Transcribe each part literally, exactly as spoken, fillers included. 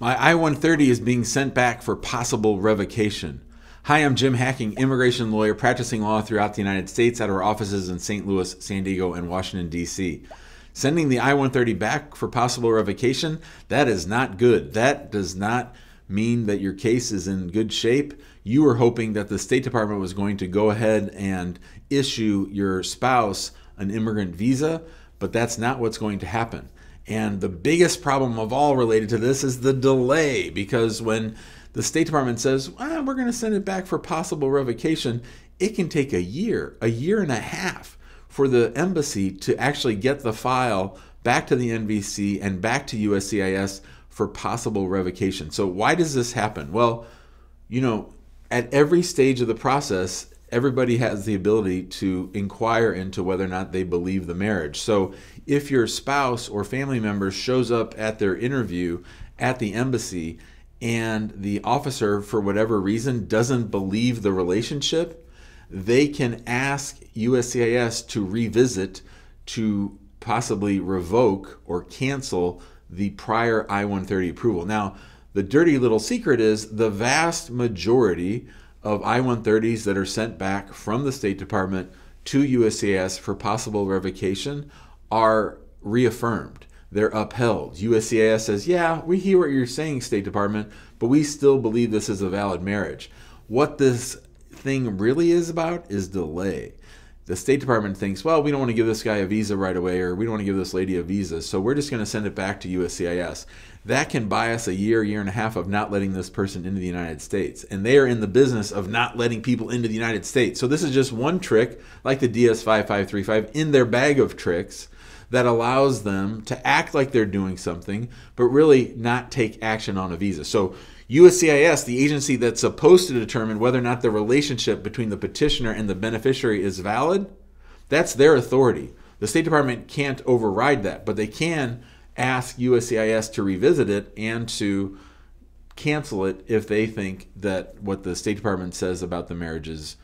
My I one thirty is being sent back for possible revocation. Hi, I'm Jim Hacking, immigration lawyer practicing law throughout the United States at our offices in Saint Louis, San Diego, and Washington, D C Sending the I one thirty back for possible revocation, that is not good. That does not mean that your case is in good shape. You were hoping that the State Department was going to go ahead and issue your spouse an immigrant visa, but that's not what's going to happen. And the biggest problem of all related to this is the delay, because when the State Department says, well, we're going to send it back for possible revocation, it can take a year, a year and a half for the embassy to actually get the file back to the N V C and back to U S C I S for possible revocation. So why does this happen? Well, you know, at every stage of the process, everybody has the ability to inquire into whether or not they believe the marriage. So if your spouse or family member shows up at their interview at the embassy and the officer, for whatever reason, doesn't believe the relationship, they can ask U S C I S to revisit, to possibly revoke or cancel the prior I one thirty approval. Now, the dirty little secret is the vast majority of I one thirties that are sent back from the State Department to U S C I S for possible revocation are reaffirmed. They're upheld. U S C I S says, yeah, we hear what you're saying, State Department, but we still believe this is a valid marriage. What this thing really is about is delay. The State Department thinks, well, we don't want to give this guy a visa right away, or we don't want to give this lady a visa, so we're just going to send it back to U S C I S. That can buy us a year, year and a half of not letting this person into the United States. And they are in the business of not letting people into the United States. So this is just one trick, like the D S five five three five, in their bag of tricks that allows them to act like they're doing something, but really not take action on a visa. So U S C I S, the agency that's supposed to determine whether or not the relationship between the petitioner and the beneficiary is valid, that's their authority. The State Department can't override that, but they can ask U S C I S to revisit it and to cancel it if they think that what the State Department says about the marriage is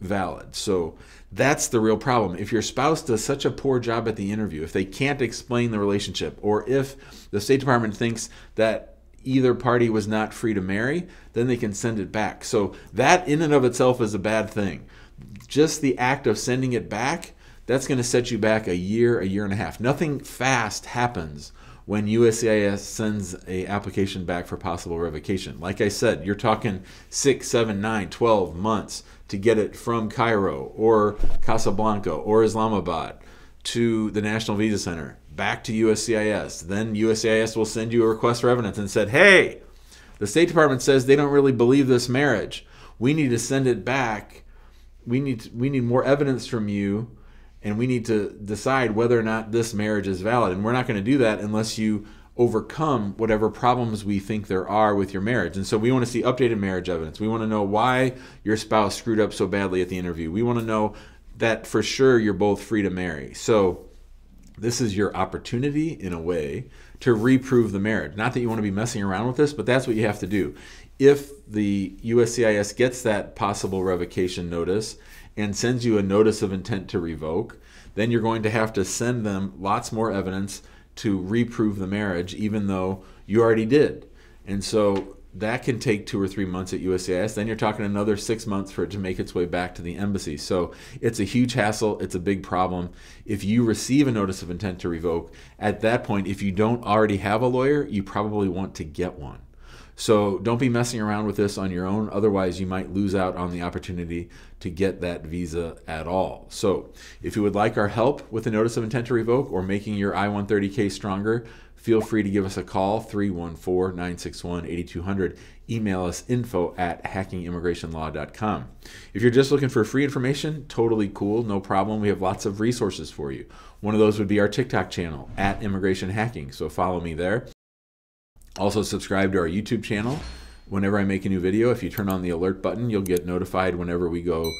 valid. So that's the real problem. If your spouse does such a poor job at the interview, if they can't explain the relationship, or if the State Department thinks that either party was not free to marry, then they can send it back. So that in and of itself is a bad thing. Just the act of sending it back, that's going to set you back a year, a year and a half. Nothing fast happens when U S C I S sends an application back for possible revocation. Like I said, you're talking six, seven, nine, twelve months to get it from Cairo or Casablanca or Islamabad to the National Visa Center, back to U S C I S. Then U S C I S will send you a request for evidence and said, hey, the State Department says they don't really believe this marriage. We need to send it back. We need, we need more evidence from you, and we need to decide whether or not this marriage is valid. And we're not going to do that unless you overcome whatever problems we think there are with your marriage. And so we want to see updated marriage evidence. We want to know why your spouse screwed up so badly at the interview. We want to know that for sure you're both free to marry. So this is your opportunity, in a way, to reprove the marriage. Not that you want to be messing around with this, but that's what you have to do. If the U S C I S gets that possible revocation notice and sends you a notice of intent to revoke, then you're going to have to send them lots more evidence to reprove the marriage, even though you already did. And so that can take two or three months at U S C I S. Then you're talking another six months for it to make its way back to the embassy. So it's a huge hassle. It's a big problem. If you receive a notice of intent to revoke, at that point, if you don't already have a lawyer, you probably want to get one. So don't be messing around with this on your own. Otherwise, you might lose out on the opportunity to get that visa at all. So if you would like our help with a notice of intent to revoke or making your I one thirty case stronger, feel free to give us a call, three one four, nine six one, eight two zero zero. Email us info at hacking immigration law dot com. If you're just looking for free information, totally cool, no problem. We have lots of resources for you. One of those would be our TikTok channel, at Immigration Hacking, so follow me there. Also subscribe to our YouTube channel. Whenever I make a new video, if you turn on the alert button, you'll get notified whenever we go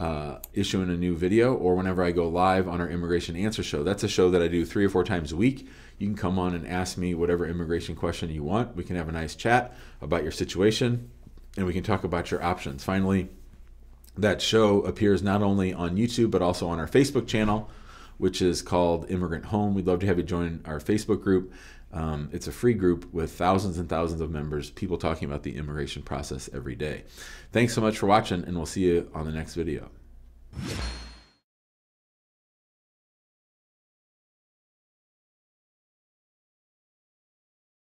uh, issuing a new video or whenever I go live on our Immigration Answer Show. That's a show that I do three or four times a week. You can come on and ask me whatever immigration question you want. We can have a nice chat about your situation, and we can talk about your options. Finally, that show appears not only on YouTube, but also on our Facebook channel, which is called Immigrant Home. We'd love to have you join our Facebook group. Um, it's a free group with thousands and thousands of members, people talking about the immigration process every day. Thanks so much for watching, and we'll see you on the next video.